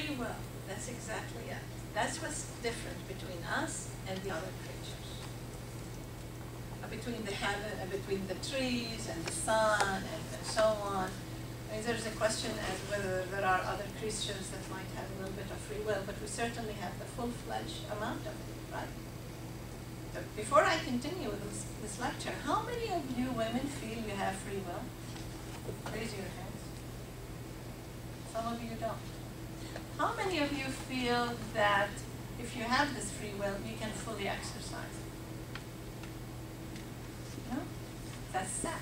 free will. That's exactly it. That's what's different between us and the other creatures. Between the heaven, between the trees and the sun and so on. There's a question as whether there are other Christians that might have a little bit of free will, but we certainly have the full-fledged amount of it, right? But before I continue with this lecture, how many of you women feel you have free will? Raise your hands. Some of you don't. How many of you feel that if you have this free will, you can fully exercise it? No? That's sad.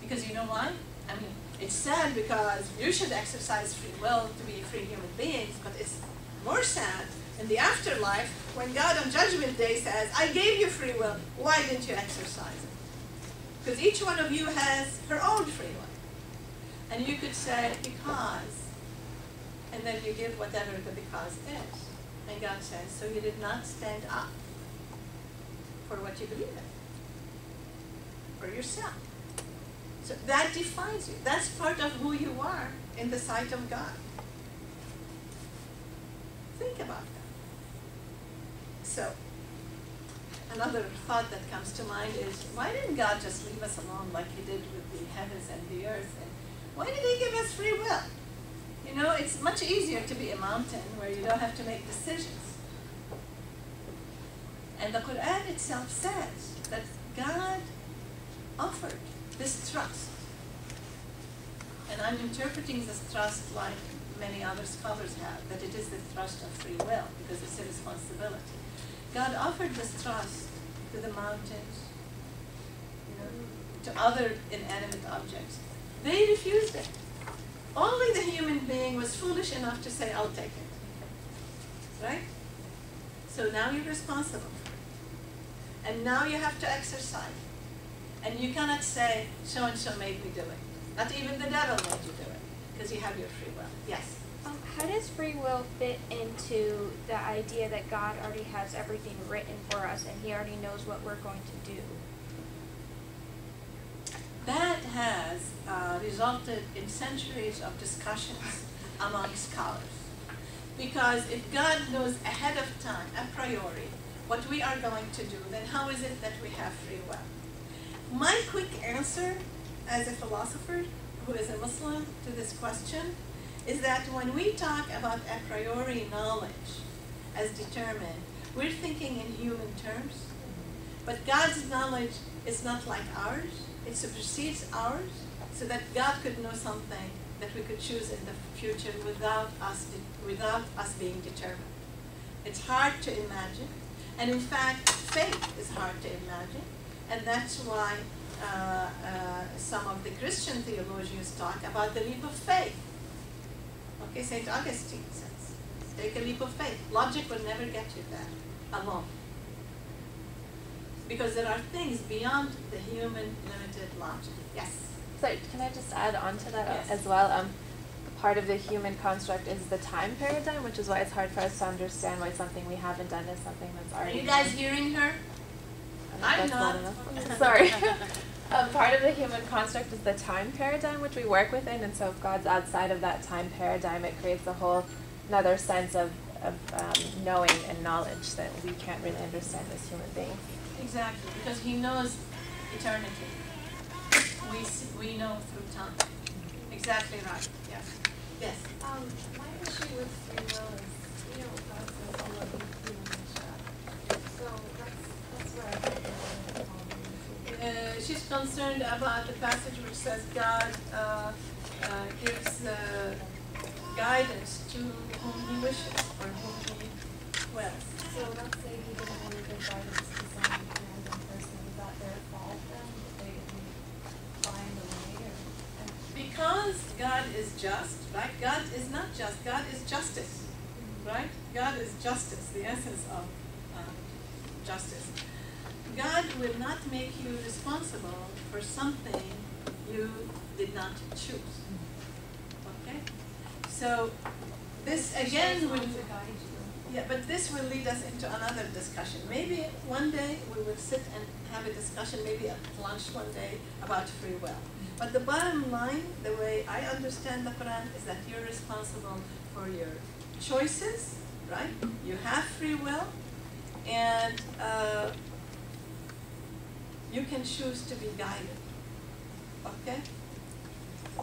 Because you know why? I mean, it's sad because you should exercise free will to be free human beings, but it's more sad in the afterlife when God on Judgment Day says, I gave you free will, why didn't you exercise it? Because each one of you has her own free will. And you could say, because, and then you give whatever the because is. And God says, so you did not stand up for what you believe in, for yourself. So that defines you. That's part of who you are in the sight of God. Think about that. So, another thought that comes to mind is, why didn't God just leave us alone like He did with the heavens and the earth? And why did He give us free will? You know, it's much easier to be a mountain where you don't have to make decisions. And the Quran itself says that God offered this trust, and I'm interpreting this trust like many other scholars have, that it is the trust of free will, because it's a responsibility. God offered this trust to the mountains, to other inanimate objects. They refused it. Only the human being was foolish enough to say, I'll take it. Right? So now you're responsible for it. And now you have to exercise it. And you cannot say, so-and-so made me do it. Not even the devil made you do it, because you have your free will. Yes? How does free will fit into the idea that God already has everything written for us and He already knows what we're going to do? That has resulted in centuries of discussions among scholars. Because if God knows ahead of time, a priori, what we are going to do, then how is it that we have free will? My quick answer as a philosopher who is a Muslim to this question is that when we talk about a priori knowledge as determined, we're thinking in human terms, but God's knowledge is not like ours. It supersedes ours, so that God could know something that we could choose in the future without us being determined. It's hard to imagine, and in fact, faith is hard to imagine. And that's why some of the Christian theologians talk about the leap of faith. Okay, St. Augustine says, take a leap of faith. Logic will never get you there alone. Because there are things beyond the human limited logic. Yes? So can I just add on to that as well? Part of the human construct is the time paradigm, which is why it's hard for us to understand why something we haven't done is something that's already done. Are you guys hearing her? I'm not. Sorry. Part of the human construct is the time paradigm which we work within, and so if God's outside of that time paradigm, it creates a whole another sense of knowing and knowledge that we can't really understand as human beings. Exactly, because He knows eternity. We know through time. Exactly right. Yeah. Yes. My issue with free will is, you know, God says, "I love you, Naniasha." So that's where. She's concerned about the passage which says God gives guidance to whom He wishes or whom He wills. So let's say He didn't want to give guidance to some random person. Is that their fault then? That they didn't find a way? Because God is just, right? God is not just. God is justice, right? God is justice, the essence of justice. God will not make you responsible for something you did not choose. Okay? So this again will this will lead us into another discussion. Maybe one day we will sit and have a discussion, maybe at lunch one day, about free will. But the bottom line, the way I understand the Quran, is that you're responsible for your choices, right? You have free will, and you can choose to be guided. Okay?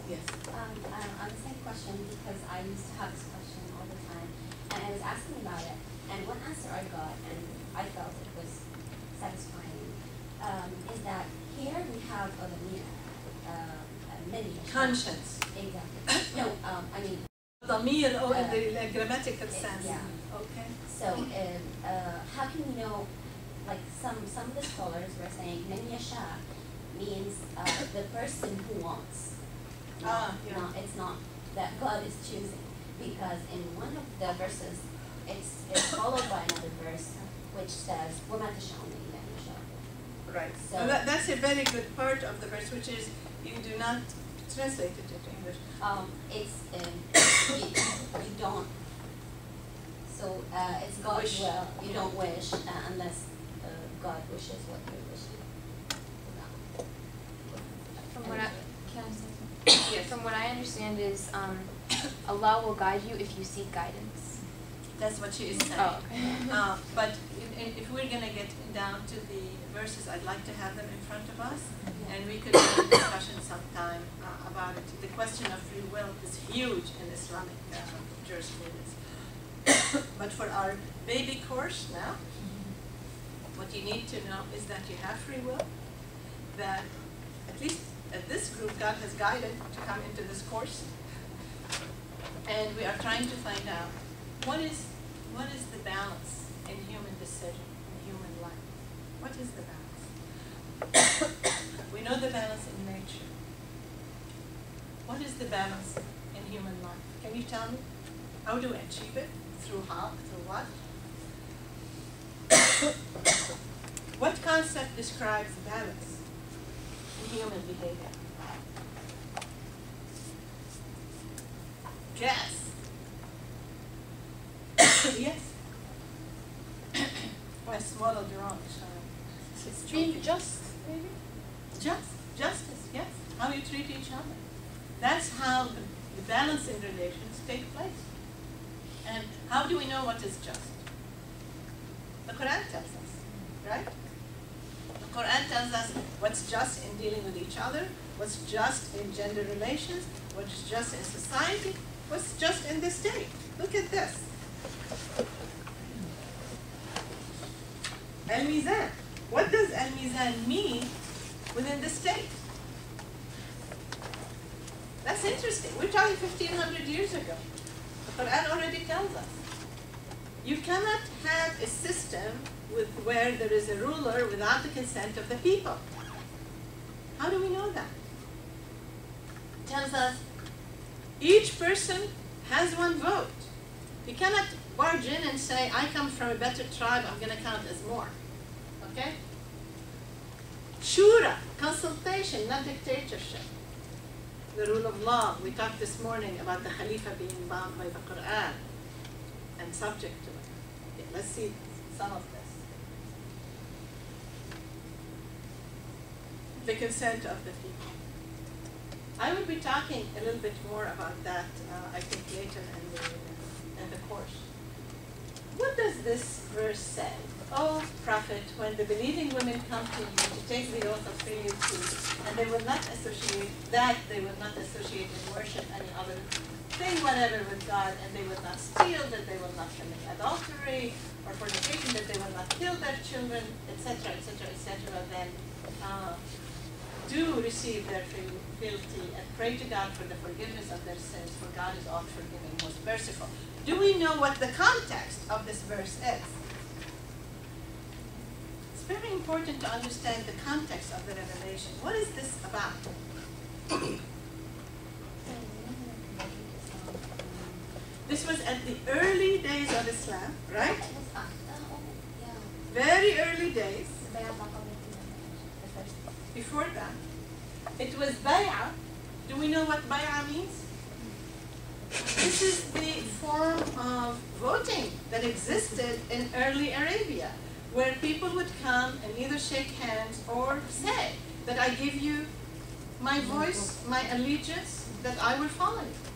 Yes? On the same question, because I used to have this question all the time, and I was asking about it, and one answer I got, and I felt it was satisfying, is that here we have a lineage. Conscience. Exactly. No, I mean. Dhamir, or in the grammatical sense. Yeah. Okay. So, how can we know, like some of the scholars were saying, Naniasha means the person who wants. It's not that God is choosing, because in one of the verses, it's followed by another verse which says, وَمَا تَشَاءُونَ إِلَّا أَنْ يَشَاءَ اللَّهُ. Right. So that's a very good part of the verse, which is you do not translate it into English. You don't. So it's God's will. You don't wish unless God wishes what you wish. From what I understand is Allah will guide you if you seek guidance. That's what she is saying. Oh, okay. But if we're going to get down to the verses, I'd like to have them in front of us, and we could have a discussion sometime about it. The question of free will is huge in Islamic jurisprudence. But for our baby course now, what you need to know is that you have free will, that at least at this group, God has guided to come into this course, and we are trying to find out what is the balance in human decision, in human life. What is the balance? We know the balance in nature. What is the balance in human life? Can you tell me? How do we achieve it? Through how? Through what? What concept describes balance in human behavior? Yes. Yes. I swallowed wrong. Extreme justice, maybe? Justice, yes. How you treat each other. That's how the balance in relations take place. And how do we know what is just? The Quran tells us, right? The Quran tells us what's just in dealing with each other, what's just in gender relations, what's just in society, what's just in the state. Look at this. Al-Mizan. What does Al-Mizan mean within the state? That's interesting. We're talking 1,500 years ago. The Quran already tells us. You cannot have a system where there is a ruler without the consent of the people. How do we know that? It tells us each person has one vote. You cannot barge in and say, I come from a better tribe, I'm going to count as more. Okay? Shura, consultation, not dictatorship. The rule of law, we talked this morning about the Khalifa being bound by the Quran and subject to it. Okay, let's see some of this. The consent of the people. I will be talking a little bit more about that, I think, later in the course. What does this verse say? Oh, Prophet, when the believing women come to you to take the oath of fealty, and they will not associate and worship any other thing whatever with God, and they will not steal, that they will not commit adultery or fornication, that they will not kill their children, etc., etc., etc., then do receive their fealty and pray to God for the forgiveness of their sins, for God is oft forgiving, most merciful. Do we know what the context of this verse is? It's very important to understand the context of the revelation. What is this about? This was at the early days of Islam, right? Very early days. Before that, it was bay'ah. Do we know what bay'ah means? This is the form of voting that existed in early Arabia, where people would come and either shake hands or say that I give you my voice, my allegiance, that I will follow you.